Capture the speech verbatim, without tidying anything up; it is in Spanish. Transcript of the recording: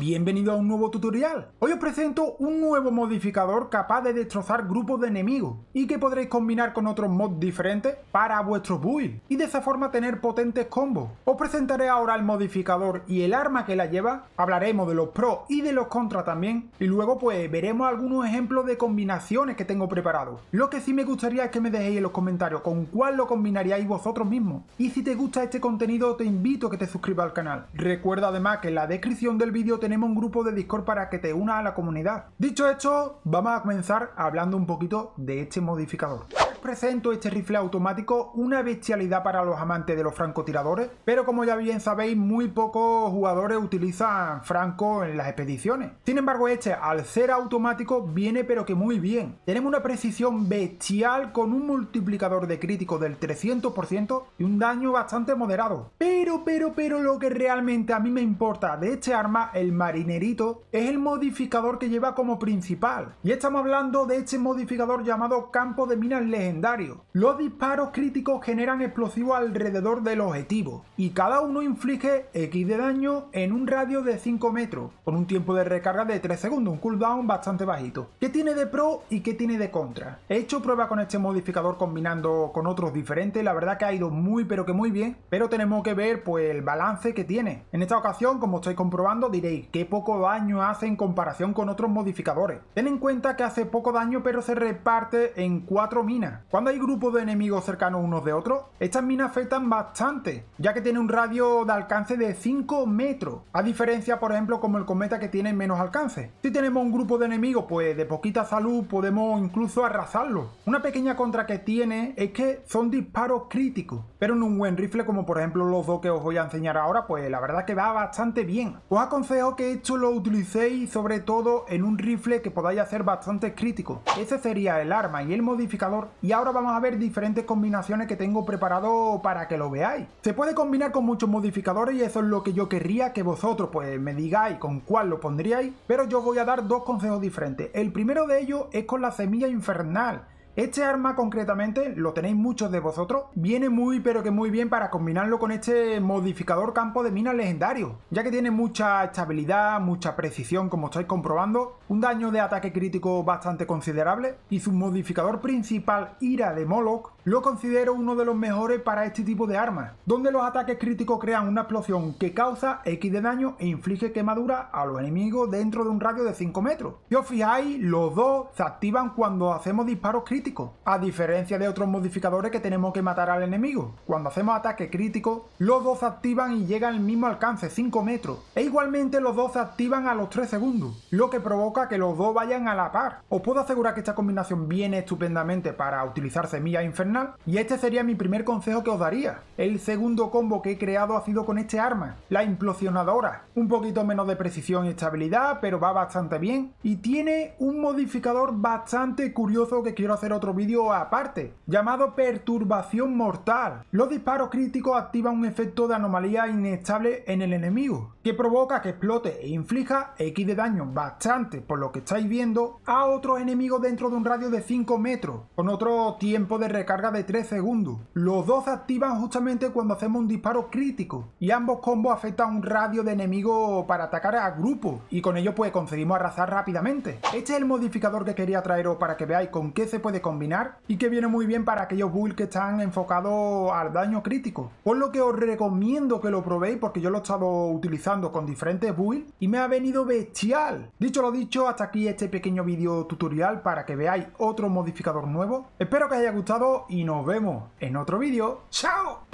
Bienvenido a un nuevo tutorial. Hoy os presento un nuevo modificador capaz de destrozar grupos de enemigos y que podréis combinar con otros mods diferentes para vuestros builds y de esa forma tener potentes combos. Os presentaré ahora el modificador y el arma que la lleva, hablaremos de los pros y de los contras también y luego pues veremos algunos ejemplos de combinaciones que tengo preparados. Lo que sí me gustaría es que me dejéis en los comentarios con cuál lo combinaríais vosotros mismos. Y si te gusta este contenido te invito a que te suscribas al canal. Recuerda además que en la descripción del vídeo te tenemos un grupo de Discord para que te unas a la comunidad. Dicho esto, vamos a comenzar hablando un poquito de este modificador. Os presento este rifle automático, una bestialidad para los amantes de los francotiradores, pero como ya bien sabéis, muy pocos jugadores utilizan franco en las expediciones. Sin embargo, este al ser automático viene pero que muy bien. Tenemos una precisión bestial con un multiplicador de crítico del trescientos por ciento y un daño bastante moderado. Pero, pero, pero lo que realmente a mí me importa de este arma, el marinerito, es el modificador que lleva como principal. Y estamos hablando de este modificador llamado campo de minas legendario. Los disparos críticos generan explosivos alrededor del objetivo y cada uno inflige X de daño en un radio de cinco metros con un tiempo de recarga de tres segundos, un cooldown bastante bajito. ¿Qué tiene de pro y qué tiene de contra? He hecho prueba con este modificador combinando con otros diferentes, la verdad que ha ido muy pero que muy bien, pero tenemos que ver pues el balance que tiene. En esta ocasión, como estáis comprobando, diréis qué poco daño hace en comparación con otros modificadores. Ten en cuenta que hace poco daño pero se reparte en cuatro minas. Cuando hay grupos de enemigos cercanos unos de otros, estas minas afectan bastante, ya que tiene un radio de alcance de cinco metros, a diferencia por ejemplo como el cometa que tiene menos alcance. Si tenemos un grupo de enemigos pues de poquita salud podemos incluso arrasarlo. Una pequeña contra que tiene es que son disparos críticos, pero en un buen rifle como por ejemplo los dos que os voy a enseñar ahora, pues la verdad que va bastante bien. Os aconsejo que esto lo utilicéis sobre todo en un rifle que podáis hacer bastante crítico. Ese sería el arma y el modificador, y ahora vamos a ver diferentes combinaciones que tengo preparado para que lo veáis. Se puede combinar con muchos modificadores y eso es lo que yo querría que vosotros pues me digáis con cuál lo pondríais, pero yo voy a dar dos consejos diferentes. El primero de ellos es con la semilla infernal. Este arma concretamente, lo tenéis muchos de vosotros, viene muy pero que muy bien para combinarlo con este modificador campo de minas legendario, ya que tiene mucha estabilidad, mucha precisión como estáis comprobando, un daño de ataque crítico bastante considerable y su modificador principal, ira de Moloch, lo considero uno de los mejores para este tipo de armas, donde los ataques críticos crean una explosión que causa X de daño e inflige quemadura a los enemigos dentro de un radio de cinco metros. Si os fijáis, los dos se activan cuando hacemos disparos críticos, a diferencia de otros modificadores que tenemos que matar al enemigo. Cuando hacemos ataques críticos, los dos se activan y llegan al mismo alcance, cinco metros, e igualmente los dos se activan a los tres segundos, lo que provoca que los dos vayan a la par. Os puedo asegurar que esta combinación viene estupendamente para utilizar semillas infernales, y este sería mi primer consejo que os daría. El segundo combo que he creado ha sido con este arma, la implosionadora. Un poquito menos de precisión y estabilidad, pero va bastante bien. Y tiene un modificador bastante curioso que quiero hacer otro vídeo aparte, llamado perturbación mortal. Los disparos críticos activan un efecto de anomalía inestable en el enemigo, que provoca que explote e inflija X de daño, bastante, por lo que estáis viendo, a otros enemigos dentro de un radio de cinco metros, con otro tiempo de recarga de tres segundos. Los dos se activan justamente cuando hacemos un disparo crítico y ambos combos afectan un radio de enemigo para atacar a grupos y con ello pues conseguimos arrasar rápidamente. Este es el modificador que quería traeros para que veáis con qué se puede combinar y que viene muy bien para aquellos builds que están enfocados al daño crítico, por lo que os recomiendo que lo probéis porque yo lo he estado utilizando con diferentes builds y me ha venido bestial. Dicho lo dicho, hasta aquí este pequeño vídeo tutorial para que veáis otro modificador nuevo. Espero que os haya gustado y nos vemos en otro vídeo. ¡Chao!